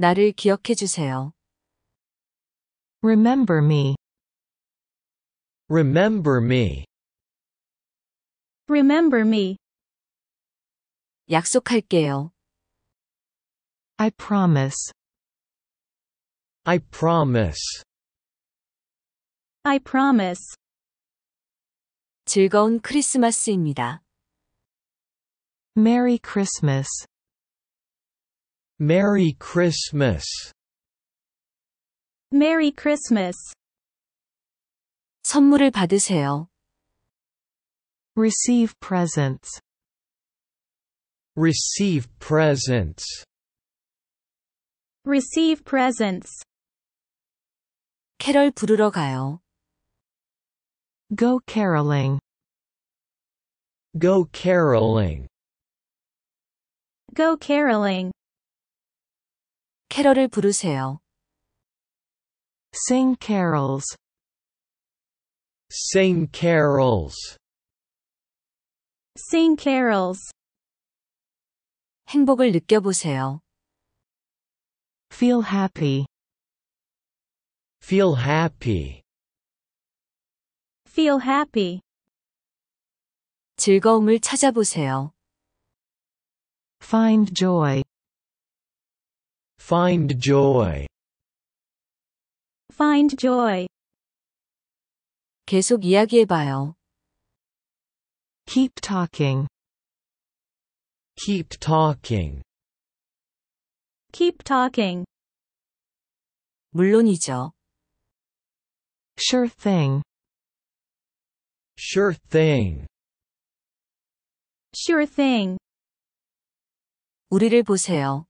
나를 기억해 주세요. Remember me. Remember me. Remember me. 약속할게요. I promise. I promise. I promise. 즐거운 크리스마스입니다. Merry Christmas. Merry Christmas. Merry Christmas. 선물을 받으세요. Receive presents. Receive presents. Receive presents. 캐럴 부르러 가요. Go caroling. Go caroling. Go caroling. 캐럴을 부르세요. Sing carols. Sing carols. Sing carols. 행복을 느껴보세요. Feel happy. Feel happy. Feel happy. 즐거움을 찾아보세요. Find joy. Find joy. Find joy. 계속 이야기해봐요. Keep talking. Keep talking. Keep talking. 물론이죠. Sure thing. Sure thing. Sure thing. 우리를 보세요.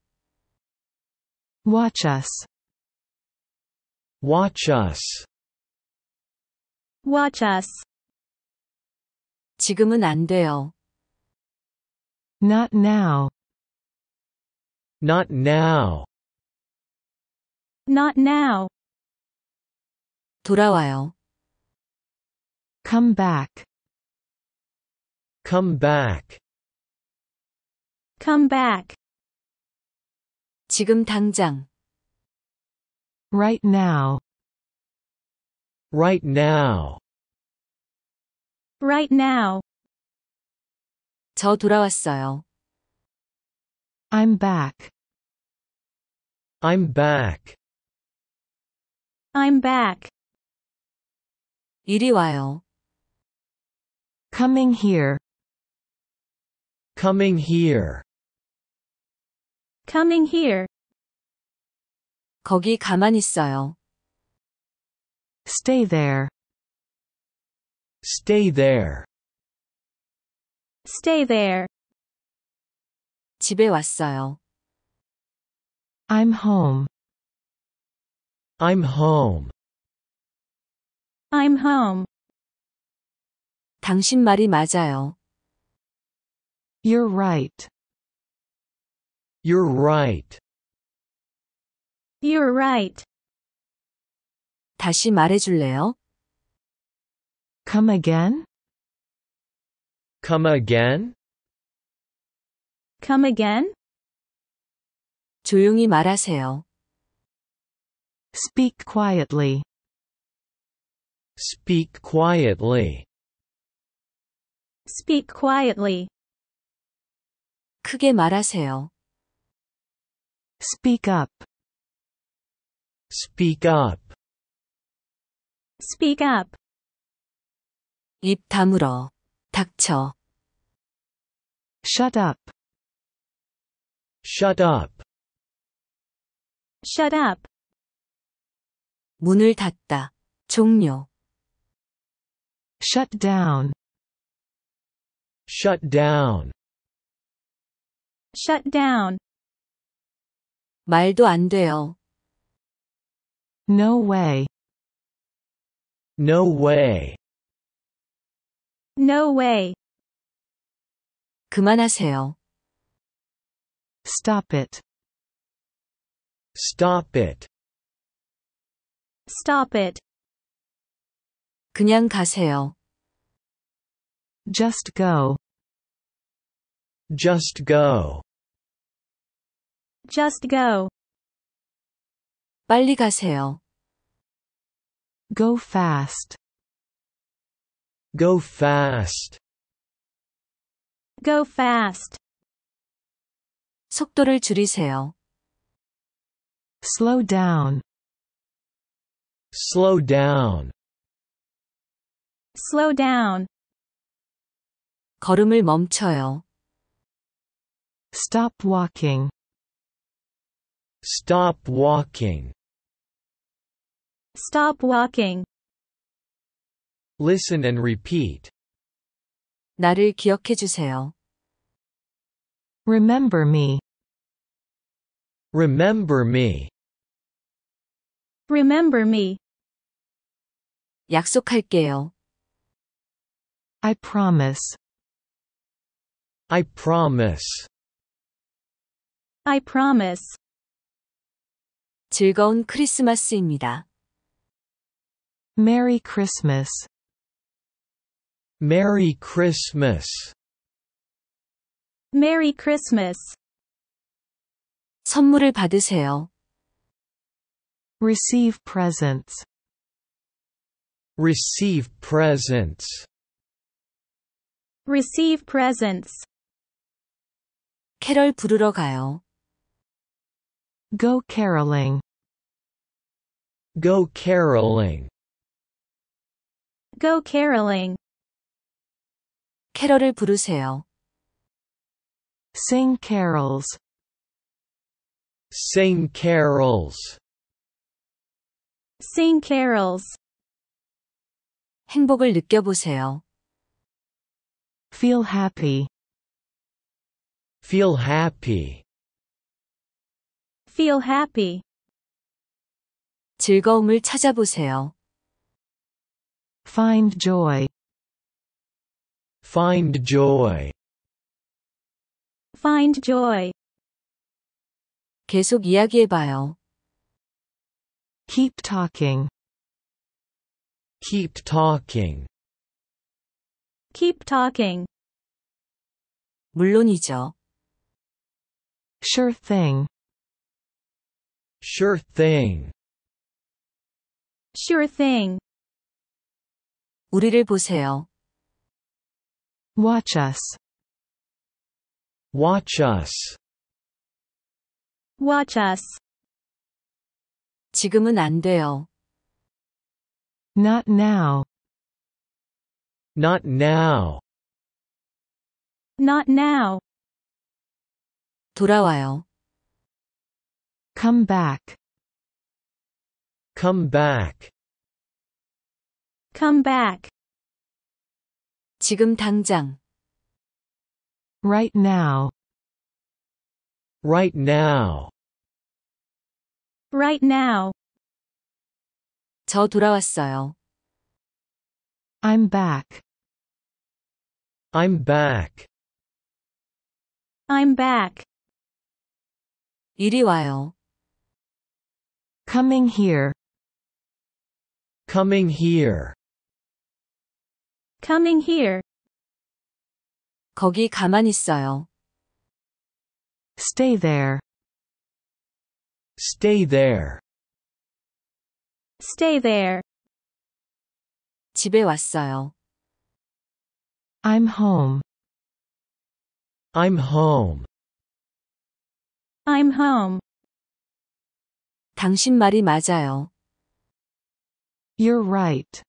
Watch us. Watch us. Watch us. 지금은 안 돼요. Not now. Not now. Not now. 돌아와요. Come back. Come back. Come back. 지금 당장. Right now. Right now. Right now. 저 돌아왔어요. I'm back. I'm back. I'm back. 이리 와요. Coming here. Coming here. Coming here. 거기 가만히 있어요. Stay there. Stay there. Stay there. 집에 왔어요. I'm home. I'm home. I'm home. 당신 말이 맞아요. You're right. You're right. You're right. 다시 말해줄래요? Come again? Come again? Come again? 조용히 말하세요. Speak quietly. Speak quietly. Speak quietly. 크게 말하세요. Speak up. Speak up. Speak up. 입 다물어. 닥쳐. Shut up. Shut up. Shut up. 문을 닫다. 종료. Shut down. Shut down. Shut down. 말도 안 돼요. No way. No way. No way. 그만하세요. Stop it. Stop it. Stop it. 그냥 가세요. Just go. Just go. Just go. 빨리 가세요. Go fast. Go fast. Go fast. 속도를 줄이세요. Slow down. Slow down. Slow down. 걸음을 멈춰요. Stop walking. Stop walking. Stop walking. Listen and repeat. 나를 기억해 주세요. Remember me. Remember me. Remember me. 약속할게요. I promise. I promise. I promise. 즐거운 크리스마스입니다. Merry Christmas. Merry Christmas. Merry Christmas. 선물을 받으세요. Receive presents. Receive presents. Receive presents. 캐럴 부르러 가요. Go caroling. Go caroling. Go caroling. 캐럴을 부르세요. Sing carols. Sing carols. Sing carols. 행복을 느껴보세요. Feel happy. Feel happy. Feel happy. 즐거움을 찾아보세요. Find joy. Find joy. Find joy. 계속 이야기해봐요. Keep talking. Keep talking. Keep talking. 물론이죠. Sure thing. Sure thing. Sure thing. 우리를 보세요. Watch us. Watch us. Watch us. 지금은 안 돼요. Not now. Not now. Not now. 돌아와요. Come back. Come back. Come back. 지금 당장. Right now. Right now. Right now. 저 돌아왔어요. I'm back. I'm back. I'm back. 이리 와요. Coming here. Coming here. Coming here. 거기 가만히 있어요. Stay there. Stay there. Stay there. 집에 왔어요. I'm home. I'm home. I'm home. 당신 말이 맞아요. You're right.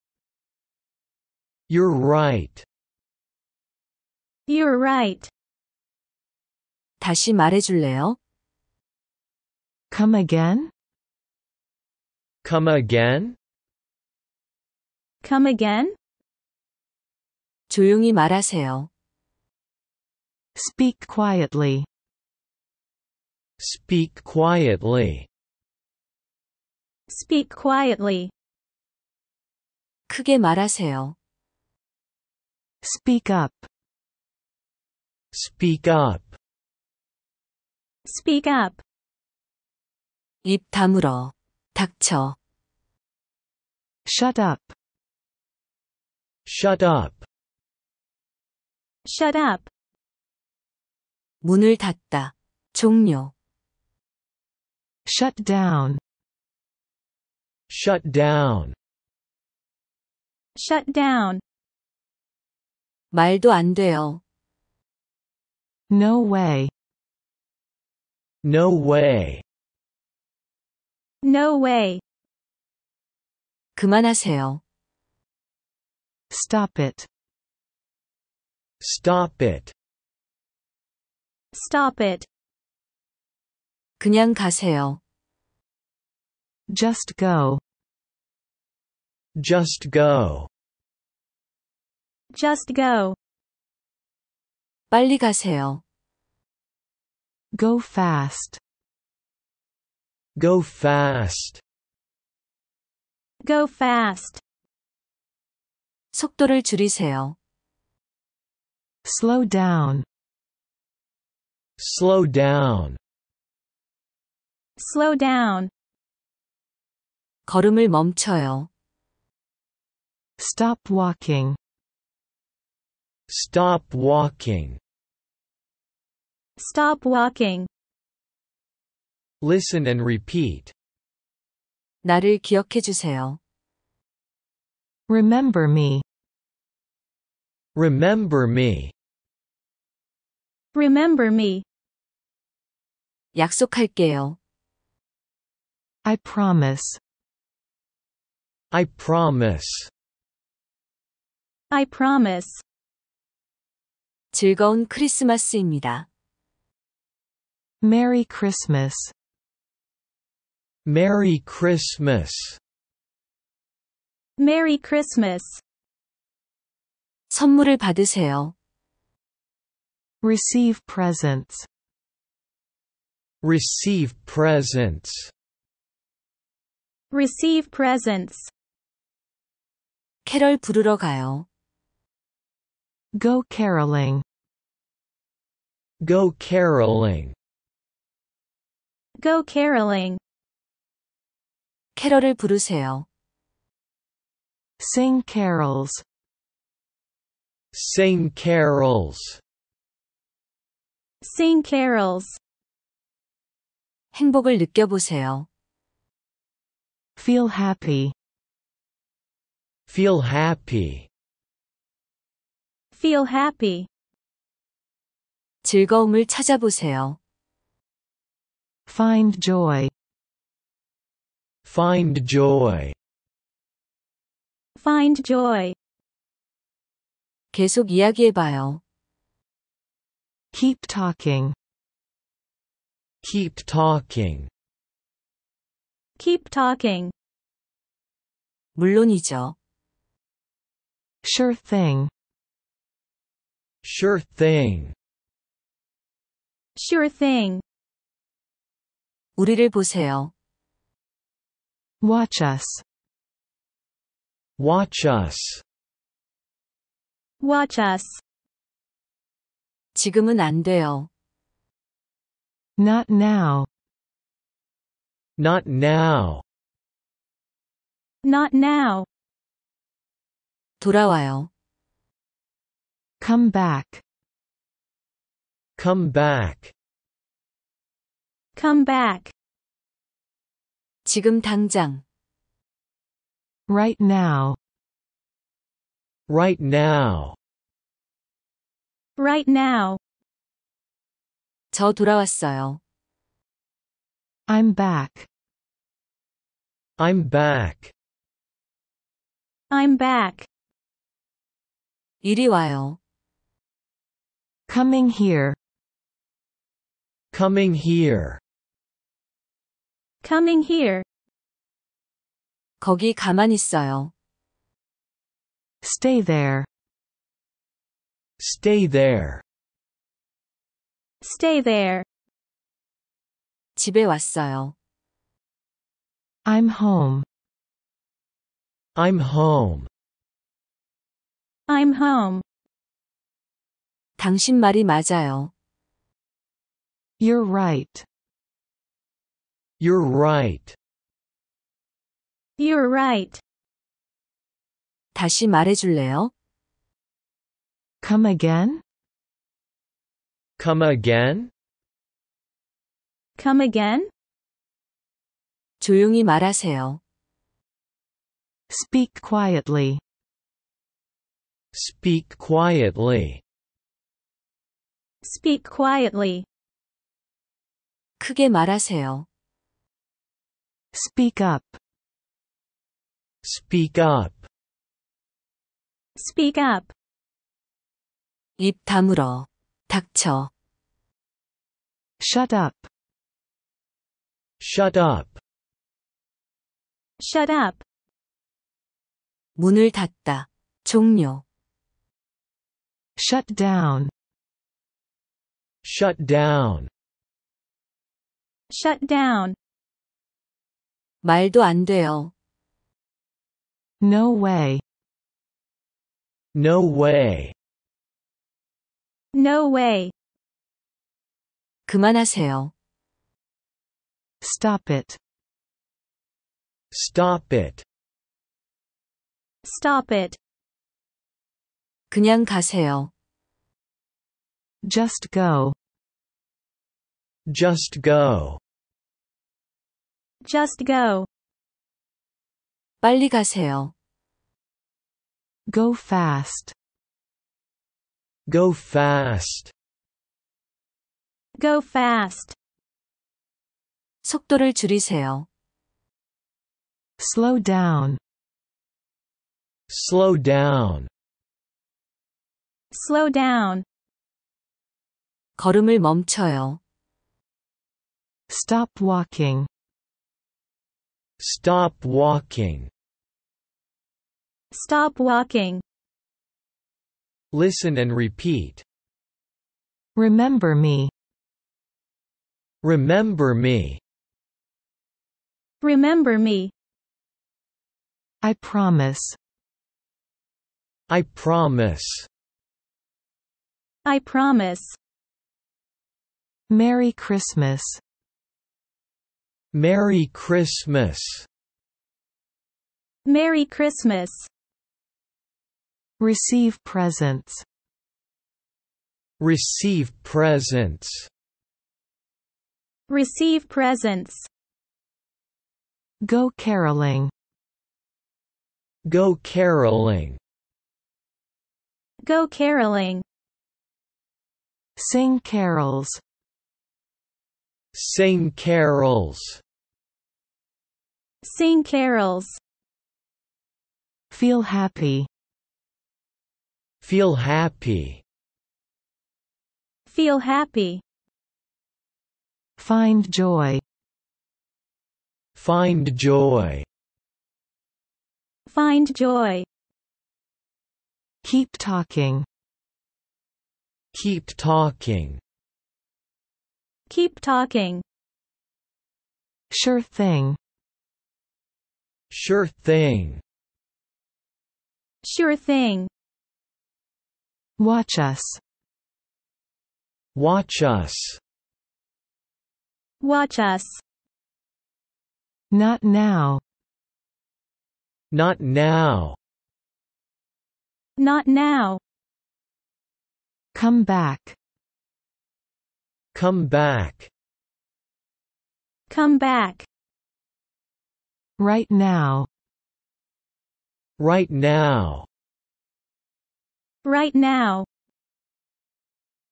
You're right. You're right. 다시 말해줄래요? Come again? Come again? Come again? 조용히 말하세요. Speak quietly. Speak quietly. Speak quietly. 크게 말하세요. Speak up. Speak up. Speak up. 입 다물어. 닥쳐. Shut up. Shut up. Shut up. 문을 닫다. 종료. Shut down. Shut down. Shut down. 말도 안 돼요. No way. No way. No way. 그만하세요. Stop it. Stop it. Stop it. 그냥 가세요. Just go. Just go. Just go. 빨리 가세요. Go fast. Go fast. Go fast. 속도를 줄이세요. Slow down. Slow down. Slow down. 걸음을 멈춰요. Stop walking. Stop walking. Stop walking. Listen and repeat. 나를 기억해 주세요. Remember me. Remember me. Remember me. 약속할게요. I promise. I promise. I promise. 즐거운 크리스마스입니다. Merry Christmas. Merry Christmas. Merry Christmas. 선물을 받으세요. Receive presents. Receive presents. Receive presents. 캐럴 부르러 가요. Go caroling. Go caroling. Go caroling. 캐럴을 부르세요. Sing carols. Sing carols. Sing carols. 행복을 느껴보세요. Feel happy. Feel happy. Feel happy. 즐거움을 찾아보세요. Find joy. Find joy. Find joy. 계속 이야기해봐요. Keep talking. Keep talking. Keep talking. 물론이죠. Sure thing. Sure thing. Sure thing. 우리를 보세요. Watch us. Watch us. Watch us. 지금은 안 돼요. Not now. Not now. Not now. 돌아와요. Come back. Come back. Come back. 지금 당장. Right now. Right now. Right now. 저 돌아왔어요. I'm back. I'm back. I'm back. 이리 와요. Coming here. Coming here. Coming here. 거기 가만히 있어요. Stay there. Stay there. Stay there. 집에 왔어요. I'm home. I'm home. I'm home. 당신 말이 맞아요. You're right. You're right. You're right. 다시 말해줄래요? Come again? Come again? Come again? 조용히 말하세요. Speak quietly. Speak quietly. Speak quietly. 크게 말하세요. Speak up. Speak up. Speak up. 입 다물어. 닥쳐. Shut up. Shut up. Shut up. 문을 닫다. 종료. Shut down. Shut down. Shut down. 말도 안 돼요. No way. No way. No way. 그만하세요. Stop it. Stop it. Stop it. 그냥 가세요. Just go. Just go. Just go. 빨리 가세요. Go fast. Go fast. Go fast. 속도를 줄이세요. Slow down. Slow down. Slow down. 걸음을 멈춰요. Stop walking. Stop walking. Stop walking. Listen and repeat. Remember me. Remember me. Remember me. I promise. I promise. I promise. Merry Christmas. Merry Christmas. Merry Christmas. Receive presents. Receive presents. Receive presents. Go caroling. Go caroling. Go caroling. Sing carols. Sing carols. Sing carols. Feel happy. Feel happy. Feel happy. Find joy. Find joy. Find joy. Keep talking. Keep talking. Keep talking. Sure thing. Sure thing. Sure thing. Watch us. Watch us. Watch us. Not now. Not now. Not now. Come back. Come back. Come back. Right now. Right now. Right now.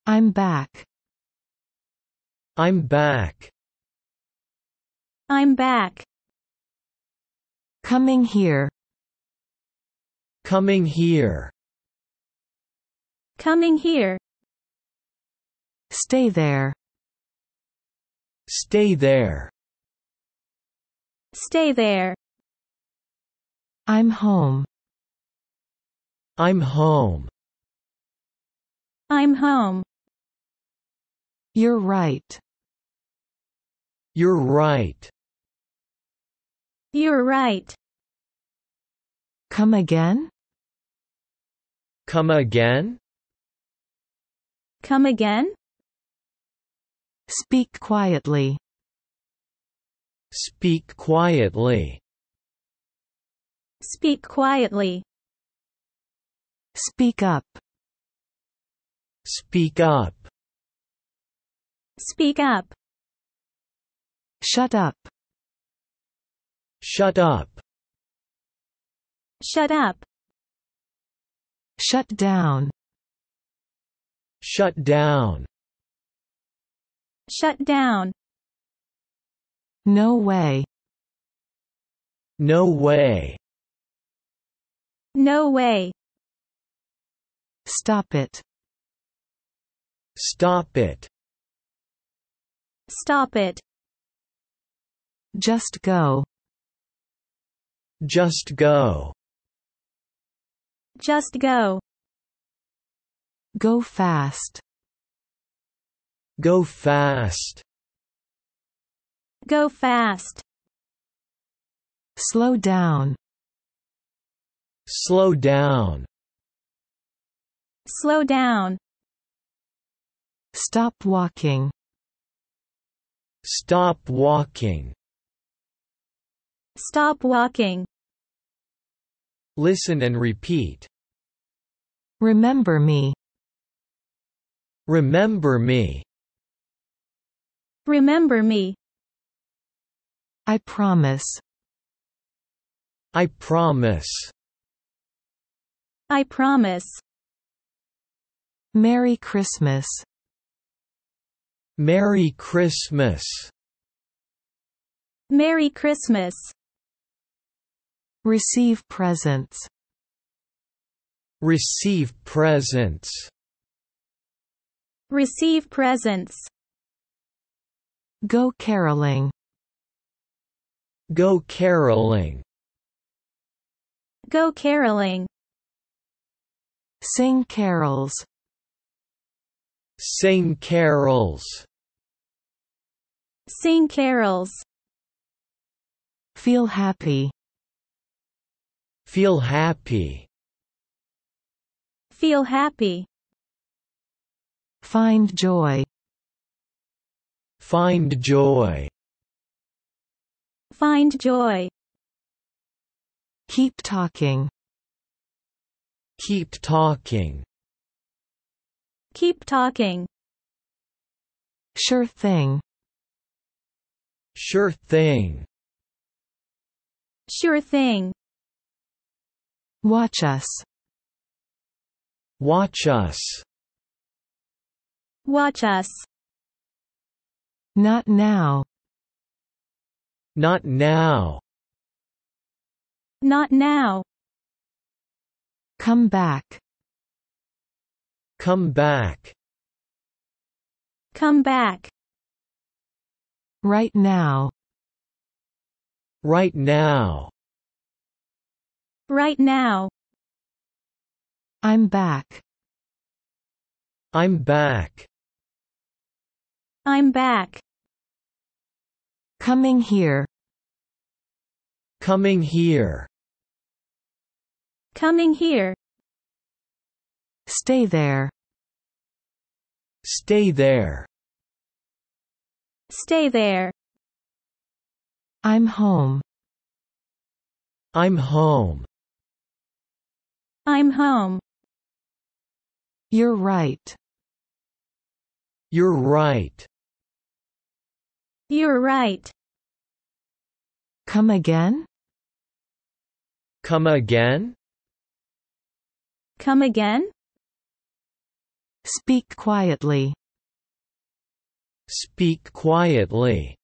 I'm back. I'm back. I'm back. Coming here. Coming here. Coming here. Stay there. Stay there. Stay there. I'm home. I'm home. I'm home. You're right. You're right. You're right. Come again? Come again? Come again? Speak quietly. Speak quietly. Speak quietly. Speak up. Speak up. Speak up. Shut up. Shut up. Shut up. Shut down. Shut down. Shut down. No way. No way. No way. Stop it. Stop it. Stop it. Just go. Just go. Just go. Go fast. Go fast. Go fast. Slow down. Slow down. Slow down. Stop walking. Stop walking. Stop walking. Listen and repeat. Remember me. Remember me. Remember me. I promise. I promise. I promise. Merry Christmas. Merry Christmas. Merry Christmas. Receive presents. Receive presents. Receive presents. Go caroling. Go caroling. Go caroling. Sing carols. Sing carols. Sing carols. Feel happy. Feel happy. Feel happy. Find joy. Find joy. Find joy. Keep talking. Keep talking. Keep talking. Sure thing. Sure thing. Sure thing. Watch us. Watch us. Watch us. Not now. Not now. Not now. Come back. Come back. Come back. Right now. Right now. Right now. I'm back. I'm back. I'm back. Coming here. Coming here. Coming here. Stay there. Stay there. Stay there. I'm home. I'm home. I'm home. You're right. You're right. You're right. Come again? Come again? Come again? Speak quietly. Speak quietly.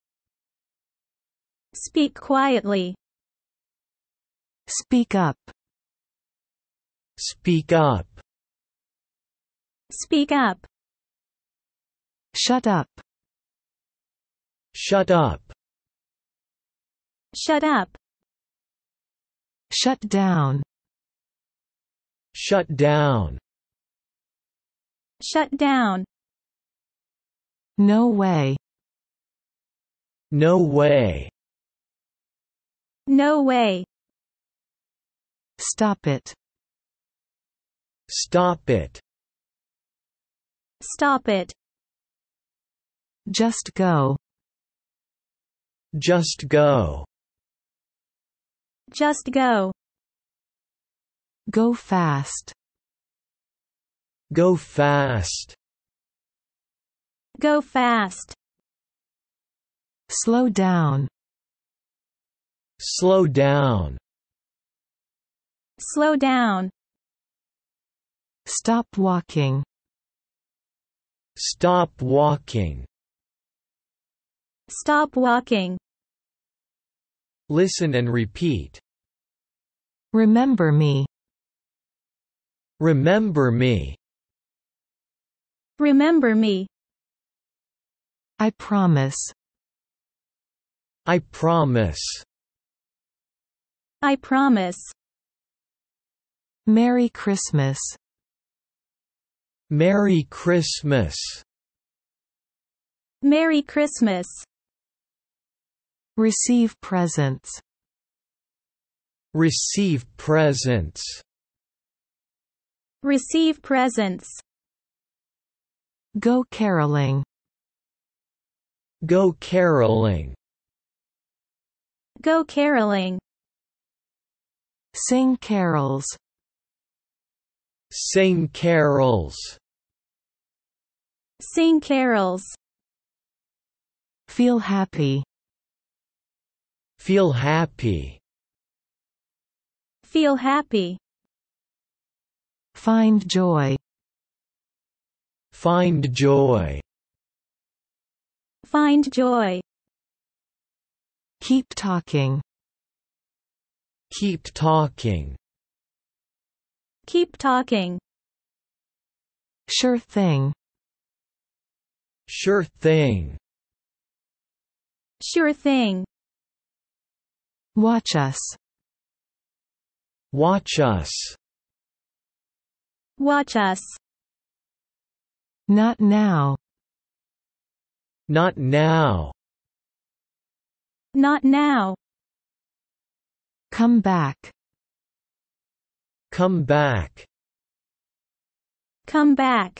Speak quietly. Speak up. Speak up. Speak up. Shut up. Shut up. Shut up. Shut down. Shut down. Shut down. No way. No way. No way. Stop it. Stop it. Stop it. Just go. Just go. Just go. Go fast. Go fast. Go fast. Slow down. Slow down. Slow down. Stop walking. Stop walking. Stop walking. Listen and repeat. Remember me. Remember me. Remember me. I promise. I promise. I promise. Merry Christmas. Merry Christmas. Merry Christmas. Receive presents. Receive presents. Receive presents. Go caroling. Go caroling. Go caroling. Sing carols. Sing carols. Sing carols. Feel happy. Feel happy. Feel happy. Find joy. Find joy. Find joy. Keep talking. Keep talking. Keep talking. Sure thing. Sure thing. Sure thing. Watch us. Watch us. Watch us. Not now. Not now. Not now. Come back. Come back. Come back.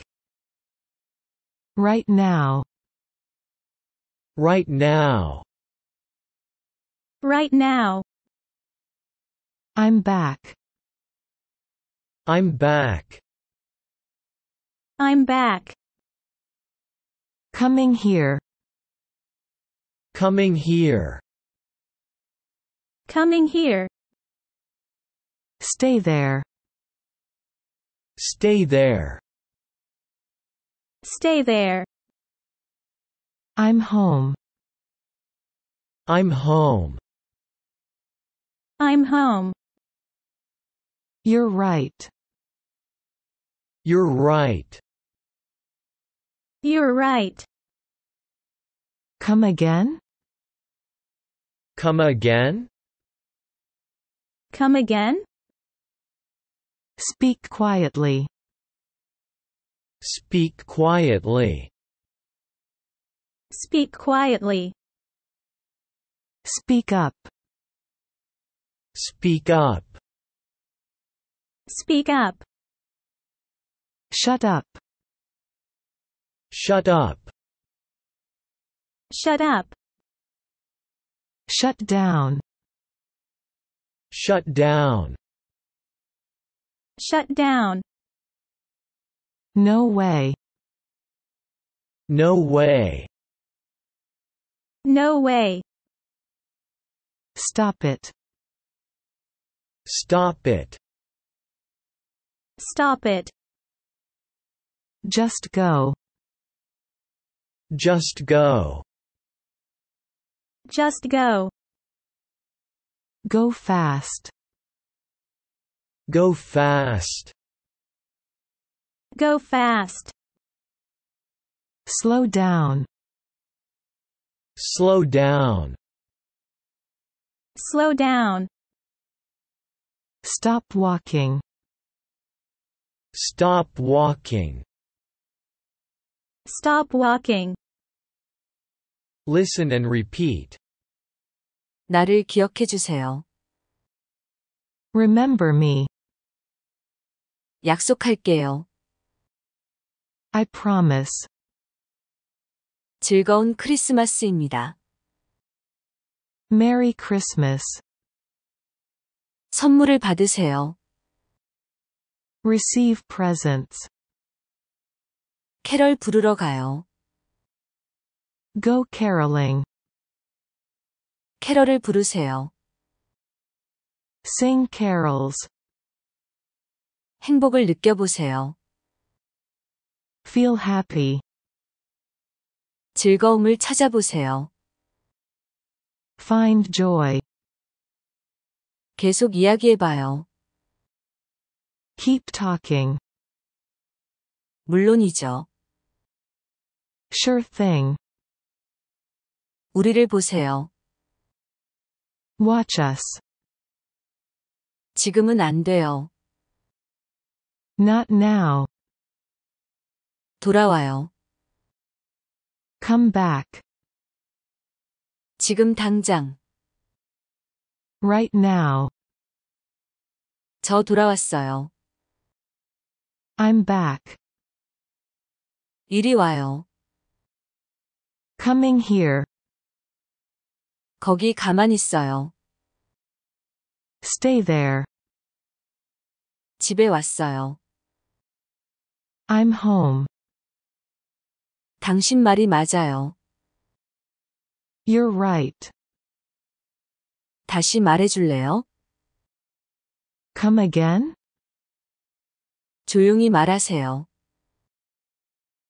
Right now. Right now. Right now. I'm back. I'm back. I'm back. Coming here. Coming here. Coming here. Stay there. Stay there. Stay there. I'm home. I'm home. I'm home. You're right. You're right. You're right. Come again? Come again? Come again? Speak quietly. Speak quietly. Speak quietly. Speak up. Speak up. Speak up. Shut up. Shut up. Shut up. Shut down. Shut down. Shut down. No way. No way. No way. Stop it. Stop it. Stop it. Just go. Just go. Just go. Go fast. Go fast. Go fast. Slow down. Slow down. Slow down. Stop walking. Stop walking. Stop walking. Listen and repeat. 나를 기억해 주세요. Remember me. 약속할게요. I promise. 즐거운 크리스마스입니다. Merry Christmas. 선물을 받으세요. Receive presents. 캐럴 부르러 가요. Go caroling. 캐럴을 부르세요. Sing carols. 행복을 느껴보세요. Feel happy. 즐거움을 찾아보세요. Find joy. 계속 이야기해봐요. Keep talking. 물론이죠. Sure thing. 우리를 보세요. Watch us. 지금은 안 돼요. Not now. 돌아와요. Come back. 지금 당장. Right now. 저 돌아왔어요. I'm back. 이리 와요. Coming here. 거기 가만히 있어요. Stay there. 집에 왔어요. I'm home. 당신 말이 맞아요. You're right. 다시 말해줄래요? Come again? 조용히 말하세요.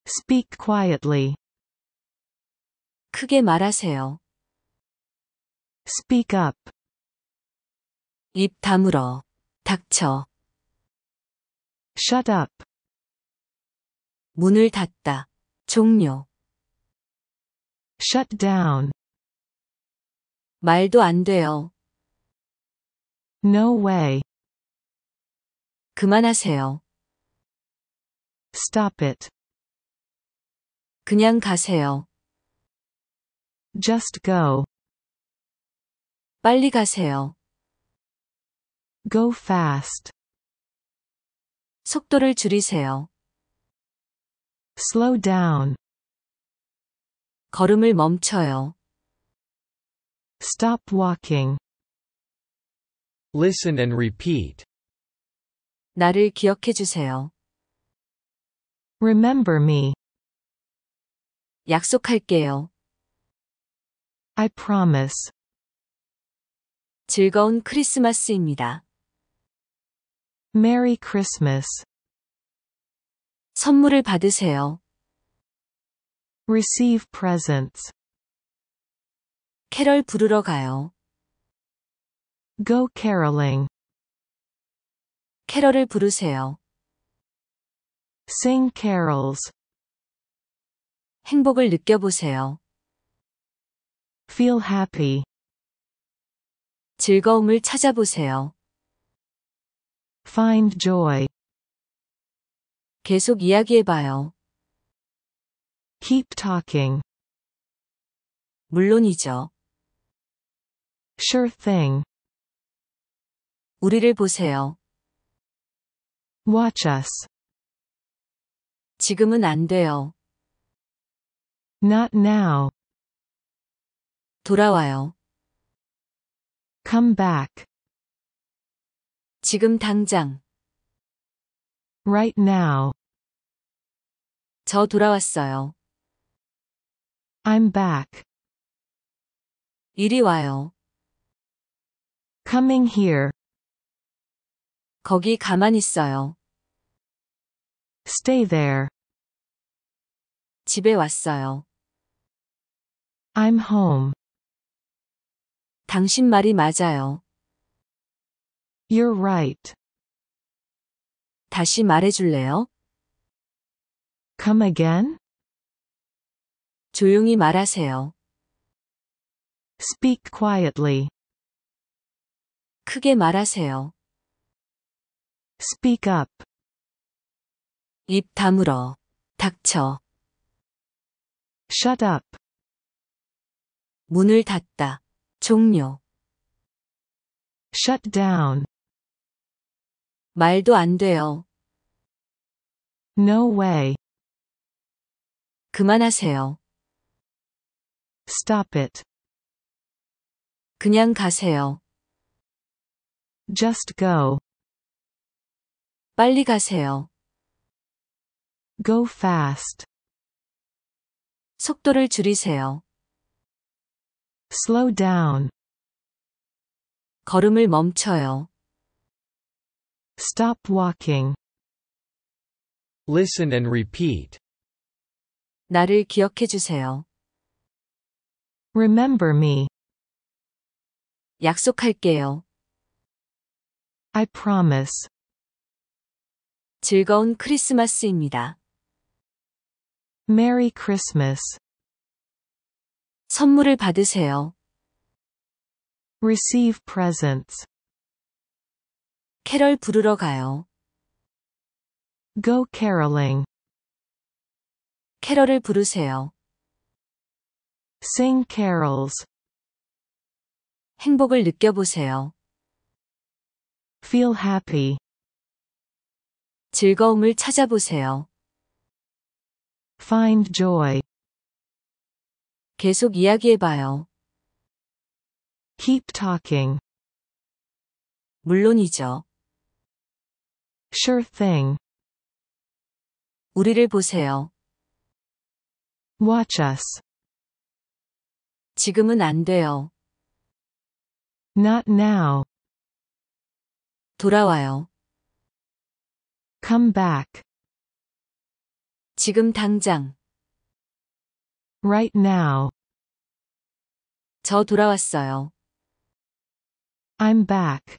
Speak quietly. 크게 말하세요. Speak up. 입 다물어. 닥쳐. Shut up. 문을 닫다. 종료. Shut down. 말도 안 돼요. No way. 그만하세요. Stop it. 그냥 가세요. Just go. 빨리 가세요. Go fast. 속도를 줄이세요. Slow down. 걸음을 멈춰요. Stop walking. Listen and repeat. 나를 기억해 주세요. Remember me. 약속할게요. I promise. 즐거운 크리스마스입니다. Merry Christmas. 선물을 받으세요. Receive presents. 캐럴 부르러 가요. Go caroling. 캐럴을 부르세요. Sing carols. 행복을 느껴보세요. Feel happy. 즐거움을 찾아보세요. Find joy. 계속 이야기해봐요. Keep talking. 물론이죠. Sure thing. 우리를 보세요. Watch us. 지금은 안 돼요. Not now. 돌아와요. Come back. 지금 당장. Right now. 저 돌아왔어요. I'm back. 이리 와요. Coming here. 거기 가만히 있어요. Stay there. 집에 왔어요. I'm home. 당신 말이 맞아요. You're right. 다시 말해줄래요? Come again? 조용히 말하세요. Speak quietly. 크게 말하세요. Speak up. 입 다물어. 닥쳐. Shut up. 문을 닫다. 종료. Shut down. 말도 안 돼요. No way. 그만하세요. Stop it. 그냥 가세요. Just go. 빨리 가세요. Go fast. 속도를 줄이세요. Slow down. 걸음을 멈춰요. Stop walking. Listen and repeat. 나를 기억해 주세요. Remember me. 약속할게요. I promise. 즐거운 크리스마스입니다. Merry Christmas. 선물을 받으세요. Receive presents. 캐럴 부르러 가요. Go caroling. 캐럴을 부르세요. Sing carols. 행복을 느껴보세요. Feel happy. 즐거움을 찾아보세요. Find joy. 계속 이야기해봐요. Keep talking. 물론이죠. Sure thing. 우리를 보세요. Watch us. 지금은 안 돼요. Not now. 돌아와요. Come back. 지금 당장. Right now. 저 돌아왔어요. I'm back.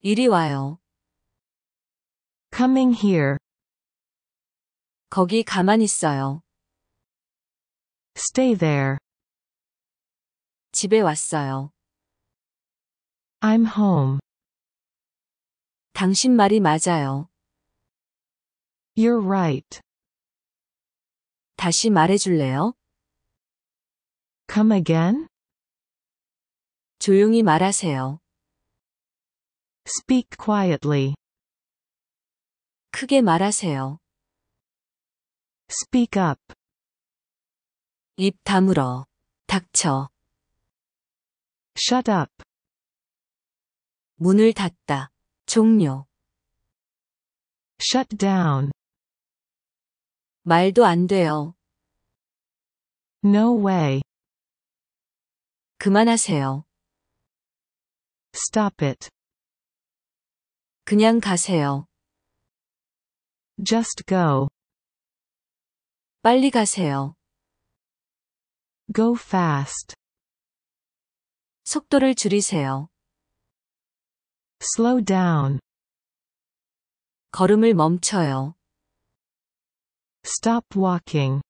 이리 와요. Coming here. 거기 가만히 있어요. Stay there. 집에 왔어요. I'm home. 당신 말이 맞아요. You're right. 다시 말해줄래요? Come again? 조용히 말하세요. Speak quietly. 크게 말하세요. Speak up. 입 다물어. 닥쳐. Shut up. 문을 닫다. 종료. Shut down. 말도 안 돼요. No way. 그만하세요. Stop it. 그냥 가세요. Just go. 빨리 가세요. Go fast. 속도를 줄이세요. Slow down. 걸음을 멈춰요. Stop walking.